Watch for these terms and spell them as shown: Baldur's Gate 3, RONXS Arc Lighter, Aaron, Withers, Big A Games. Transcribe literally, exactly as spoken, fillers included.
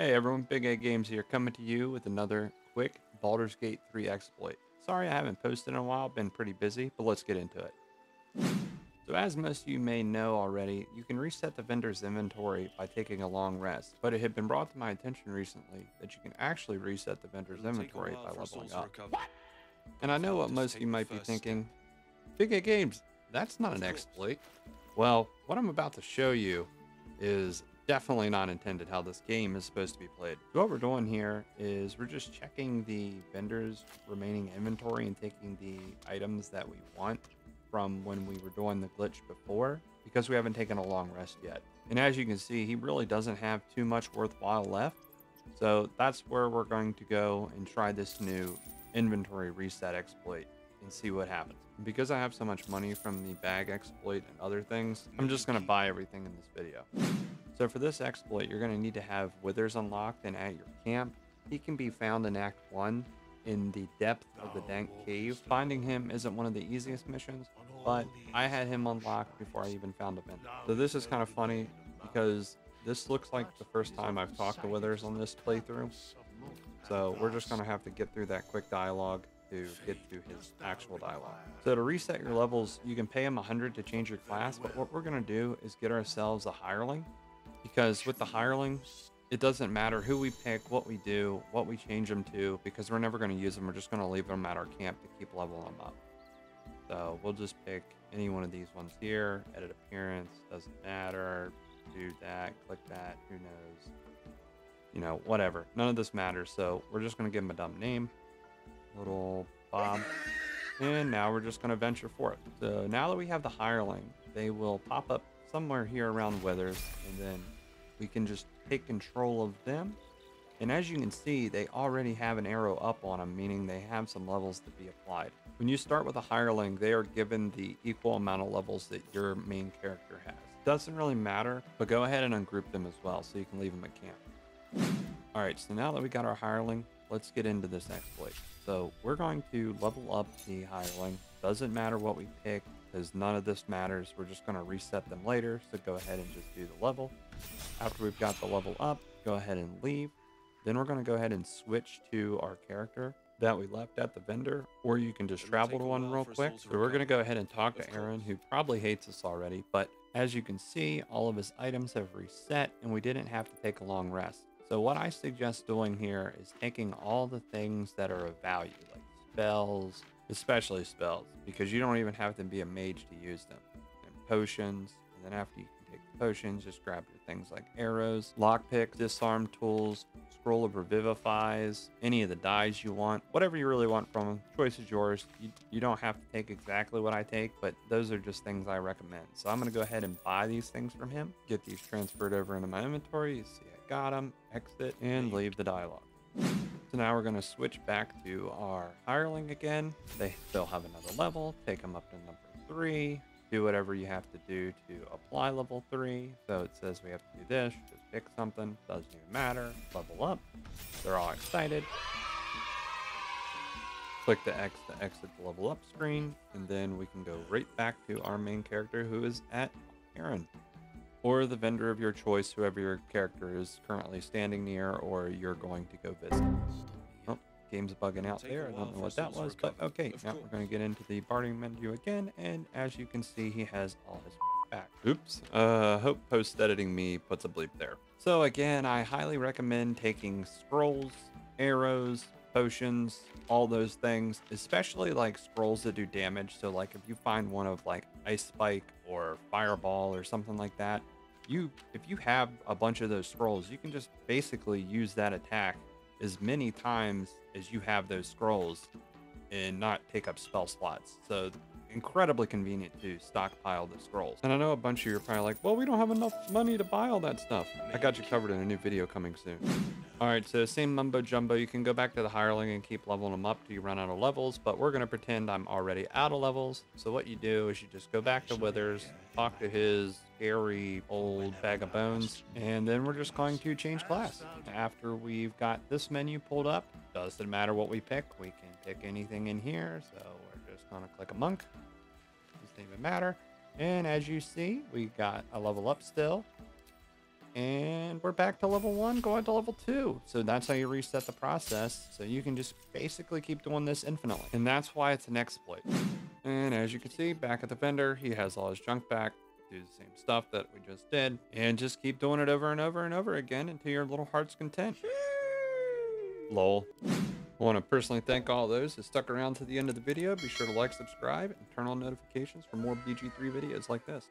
Hey everyone, Big A Games here, coming to you with another quick Baldur's Gate three exploit. Sorry I haven't posted in a while, been pretty busy, but let's get into it. So as most of you may know already, you can reset the vendor's inventory by taking a long rest, but it had been brought to my attention recently that you can actually reset the vendor's inventory by leveling up. And I know what most of you might be thinking, Big A Games, that's not an exploit. Well, what I'm about to show you is definitely not intended how this game is supposed to be played. So what we're doing here is we're just checking the vendor's remaining inventory and taking the items that we want from when we were doing the glitch before, because we haven't taken a long rest yet. And as you can see, he really doesn't have too much worthwhile left. So that's where we're going to go and try this new inventory reset exploit and see what happens. And because I have so much money from the bag exploit and other things, I'm just gonna buy everything in this video. So for this exploit, you're going to need to have Withers unlocked and at your camp. He can be found in Act one in the depth of the dank cave. Finding him isn't one of the easiest missions, but I had him unlocked before I even found him. So this is kind of funny because this looks like the first time I've talked to Withers on this playthrough. So we're just going to have to get through that quick dialogue to get to his actual dialogue. So to reset your levels, you can pay him one hundred to change your class, but what we're going to do is get ourselves a hireling. Because with the hireling, it doesn't matter who we pick, what we do, what we change them to, because we're never going to use them. We're just going to leave them at our camp to keep leveling them up. So we'll just pick any one of these ones here. Edit appearance, doesn't matter. Do that, click that, who knows? You know, whatever. None of this matters. So we're just going to give him a dumb name. Little Bob. And now we're just going to venture forth. So now that we have the hireling, they will pop up somewhere here around Withers, and then we can just take control of them. And as you can see, they already have an arrow up on them, meaning they have some levels to be applied. When you start with a hireling, they are given the equal amount of levels that your main character has. Doesn't really matter, but go ahead and ungroup them as well so you can leave them at camp. All right, so now that we got our hireling, let's get into this exploit. So we're going to level up the hireling. Doesn't matter what we pick, because none of this matters. We're just going to reset them later, so go ahead and just do the level. After we've got the level up, go ahead and leave. Then we're going to go ahead and switch to our character that we left at the vendor, or you can just travel to one real quick. So we're going to go ahead and talk to Aaron, who probably hates us already, but as you can see, all of his items have reset and we didn't have to take a long rest. So what I suggest doing here is taking all the things that are of value, like spells, especially spells, because you don't even have to be a mage to use them, and potions. And then after you can take the potions, just grab your things like arrows, lockpick, disarm tools, scroll of revivifies, any of the dyes you want, whatever you really want from them. Choice is yours. You, you don't have to take exactly what I take, but those are just things I recommend. So I'm going to go ahead and buy these things from him, get these transferred over into my inventory. You see I got them, exit and leave the dialogue. So now we're going to switch back to our hireling again. They still have another level. Take them up to number three. Do whatever you have to do to apply level three. So it says we have to do this. Just pick something. Doesn't even matter. Level up. They're all excited. Click the X to exit the level up screen. And then we can go right back to our main character, who is at Aaron, or the vendor of your choice, whoever your character is currently standing near or you're going to go visit. Oh, game's bugging out there. I don't know what that was, but okay. Now we're going to get into the bartering menu again, and as you can see, he has all his back. Oops. Uh, hope post-editing me puts a bleep there. So again, I highly recommend taking scrolls, arrows, potions, all those things, especially like scrolls that do damage. So like if you find one of like Ice Spike or Fireball or something like that, you if you have a bunch of those scrolls, you can just basically use that attack as many times as you have those scrolls and not take up spell slots. So incredibly convenient to stockpile the scrolls. And I know a bunch of you are probably like, well, we don't have enough money to buy all that stuff. I got you covered in a new video coming soon. All right, so same mumbo jumbo. You can go back to the hireling and keep leveling them up till you run out of levels, but we're going to pretend I'm already out of levels. So what you do is you just go back to Withers, talk to his scary old bag of bones, and then we're just going to change class. After we've got this menu pulled up, doesn't matter what we pick. We can pick anything in here. So we're just going to click a monk. Doesn't even matter. And as you see, we got a level up still. And we're back to level one, going to level two. So that's how you reset the process. So you can just basically keep doing this infinitely. And that's why it's an exploit. And as you can see, back at the vendor, he has all his junk back. Do the same stuff that we just did. And just keep doing it over and over and over again until your little heart's content. Lol. I want to personally thank all those who stuck around to the end of the video. Be sure to like, subscribe, and turn on notifications for more B G three videos like this.